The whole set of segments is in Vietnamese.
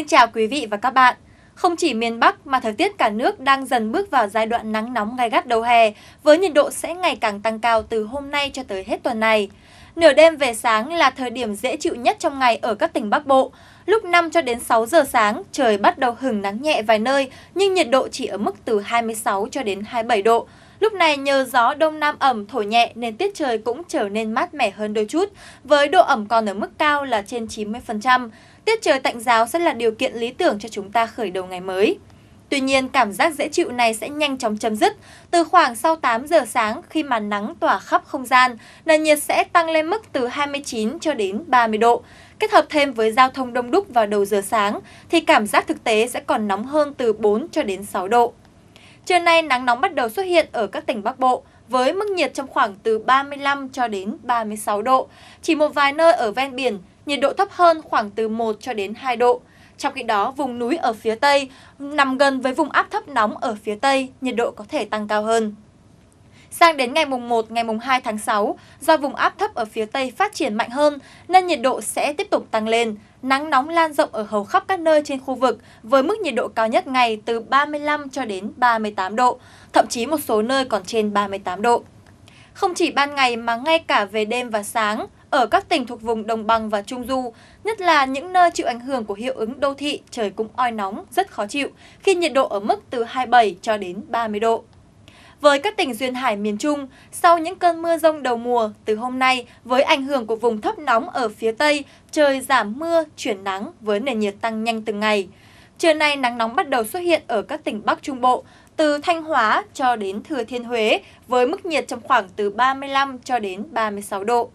Xin chào quý vị và các bạn. Không chỉ miền Bắc mà thời tiết cả nước đang dần bước vào giai đoạn nắng nóng gay gắt đầu hè, với nhiệt độ sẽ ngày càng tăng cao từ hôm nay cho tới hết tuần này. Nửa đêm về sáng là thời điểm dễ chịu nhất trong ngày ở các tỉnh Bắc Bộ. Lúc 5 cho đến 6 giờ sáng, trời bắt đầu hửng nắng nhẹ vài nơi, nhưng nhiệt độ chỉ ở mức từ 26 cho đến 27 độ. Lúc này nhờ gió đông nam ẩm thổi nhẹ nên tiết trời cũng trở nên mát mẻ hơn đôi chút, với độ ẩm còn ở mức cao là trên 90%. Tiết trời tạnh ráo sẽ là điều kiện lý tưởng cho chúng ta khởi đầu ngày mới. Tuy nhiên, cảm giác dễ chịu này sẽ nhanh chóng chấm dứt. Từ khoảng sau 8 giờ sáng, khi mà nắng tỏa khắp không gian, nền nhiệt sẽ tăng lên mức từ 29 cho đến 30 độ. Kết hợp thêm với giao thông đông đúc vào đầu giờ sáng, thì cảm giác thực tế sẽ còn nóng hơn từ 4 cho đến 6 độ. Trưa nay, nắng nóng bắt đầu xuất hiện ở các tỉnh Bắc Bộ, với mức nhiệt trong khoảng từ 35 cho đến 36 độ. Chỉ một vài nơi ở ven biển, nhiệt độ thấp hơn khoảng từ 1 cho đến 2 độ. Trong khi đó, vùng núi ở phía Tây nằm gần với vùng áp thấp nóng ở phía Tây, nhiệt độ có thể tăng cao hơn. Sang đến ngày mùng 1, ngày mùng 2 tháng 6, do vùng áp thấp ở phía Tây phát triển mạnh hơn nên nhiệt độ sẽ tiếp tục tăng lên. Nắng nóng lan rộng ở hầu khắp các nơi trên khu vực với mức nhiệt độ cao nhất ngày từ 35 cho đến 38 độ, thậm chí một số nơi còn trên 38 độ. Không chỉ ban ngày mà ngay cả về đêm và sáng, ở các tỉnh thuộc vùng đồng bằng và trung du, nhất là những nơi chịu ảnh hưởng của hiệu ứng đô thị, trời cũng oi nóng, rất khó chịu khi nhiệt độ ở mức từ 27 cho đến 30 độ. Với các tỉnh duyên hải miền Trung, sau những cơn mưa dông đầu mùa, từ hôm nay với ảnh hưởng của vùng thấp nóng ở phía Tây, trời giảm mưa, chuyển nắng với nền nhiệt tăng nhanh từng ngày. Trưa nay nắng nóng bắt đầu xuất hiện ở các tỉnh Bắc Trung Bộ, từ Thanh Hóa cho đến Thừa Thiên Huế với mức nhiệt trong khoảng từ 35 cho đến 36 độ.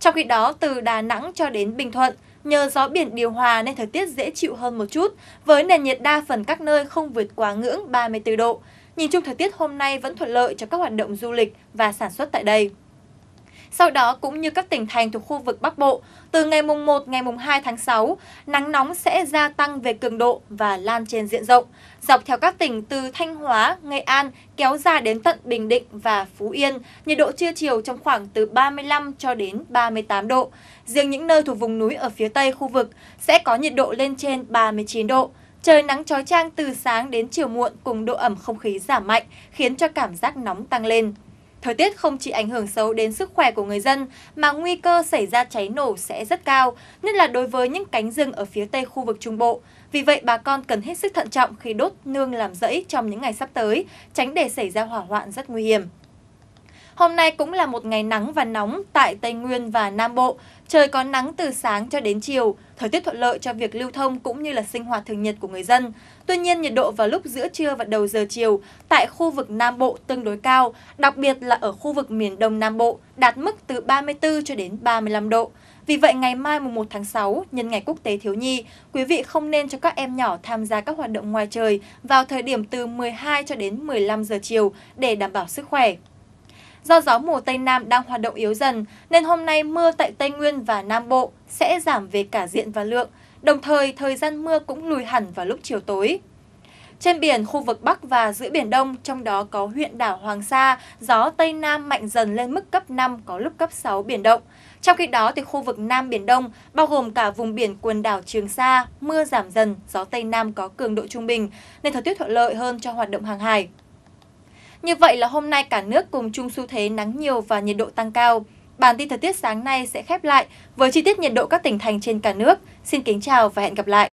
Trong khi đó, từ Đà Nẵng cho đến Bình Thuận, nhờ gió biển điều hòa nên thời tiết dễ chịu hơn một chút, với nền nhiệt đa phần các nơi không vượt quá ngưỡng 34 độ. Nhìn chung thời tiết hôm nay vẫn thuận lợi cho các hoạt động du lịch và sản xuất tại đây. Sau đó, cũng như các tỉnh thành thuộc khu vực Bắc Bộ, từ ngày mùng 1, ngày mùng 2 tháng 6, nắng nóng sẽ gia tăng về cường độ và lan trên diện rộng, dọc theo các tỉnh từ Thanh Hóa, Nghệ An kéo dài đến tận Bình Định và Phú Yên, nhiệt độ trưa chiều trong khoảng từ 35 cho đến 38 độ. Riêng những nơi thuộc vùng núi ở phía Tây khu vực sẽ có nhiệt độ lên trên 39 độ. Trời nắng chói chang từ sáng đến chiều muộn cùng độ ẩm không khí giảm mạnh khiến cho cảm giác nóng tăng lên. Thời tiết không chỉ ảnh hưởng xấu đến sức khỏe của người dân mà nguy cơ xảy ra cháy nổ sẽ rất cao, nhất là đối với những cánh rừng ở phía Tây khu vực Trung Bộ. Vì vậy, bà con cần hết sức thận trọng khi đốt nương làm rẫy trong những ngày sắp tới, tránh để xảy ra hỏa hoạn rất nguy hiểm. Hôm nay cũng là một ngày nắng và nóng tại Tây Nguyên và Nam Bộ. Trời có nắng từ sáng cho đến chiều, thời tiết thuận lợi cho việc lưu thông cũng như là sinh hoạt thường nhật của người dân. Tuy nhiên, nhiệt độ vào lúc giữa trưa và đầu giờ chiều tại khu vực Nam Bộ tương đối cao, đặc biệt là ở khu vực miền Đông Nam Bộ, đạt mức từ 34 cho đến 35 độ. Vì vậy, ngày mai mùng 1 tháng 6, nhân ngày Quốc tế Thiếu Nhi, quý vị không nên cho các em nhỏ tham gia các hoạt động ngoài trời vào thời điểm từ 12 cho đến 15 giờ chiều để đảm bảo sức khỏe. Do gió mùa Tây Nam đang hoạt động yếu dần, nên hôm nay mưa tại Tây Nguyên và Nam Bộ sẽ giảm về cả diện và lượng, đồng thời thời gian mưa cũng lùi hẳn vào lúc chiều tối. Trên biển, khu vực Bắc và giữa Biển Đông, trong đó có huyện đảo Hoàng Sa, gió Tây Nam mạnh dần lên mức cấp 5, có lúc cấp 6 biển động. Trong khi đó, thì khu vực Nam Biển Đông, bao gồm cả vùng biển quần đảo Trường Sa, mưa giảm dần, gió Tây Nam có cường độ trung bình, nên thời tiết thuận lợi hơn cho hoạt động hàng hải. Như vậy là hôm nay cả nước cùng chung xu thế nắng nhiều và nhiệt độ tăng cao. Bản tin thời tiết sáng nay sẽ khép lại với chi tiết nhiệt độ các tỉnh thành trên cả nước. Xin kính chào và hẹn gặp lại!